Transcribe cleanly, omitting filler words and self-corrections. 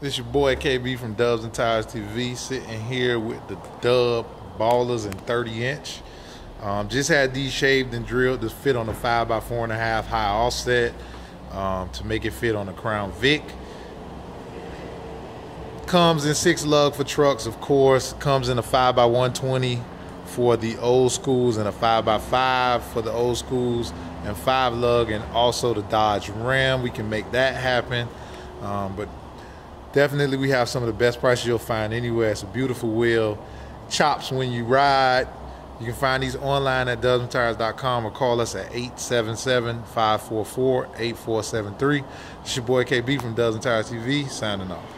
This your boy KB from Dubs and Tires TV, sitting here with the Dub Ballers in 30-inch. Just had these shaved and drilled to fit on the 5x4.5 high offset to make it fit on the Crown Vic. Comes in 6 lug for trucks, of course. Comes in a 5x120 for the old schools and a 5x5 for the old schools and 5 lug, and also the Dodge Ram. We can make that happen, but definitely we have some of the best prices you'll find anywhere. It's a beautiful wheel, chops when you ride. You can find these online at DozenTires.com or call us at 877-544-8473. It's your boy KB from Dubs and Tires TV, signing off.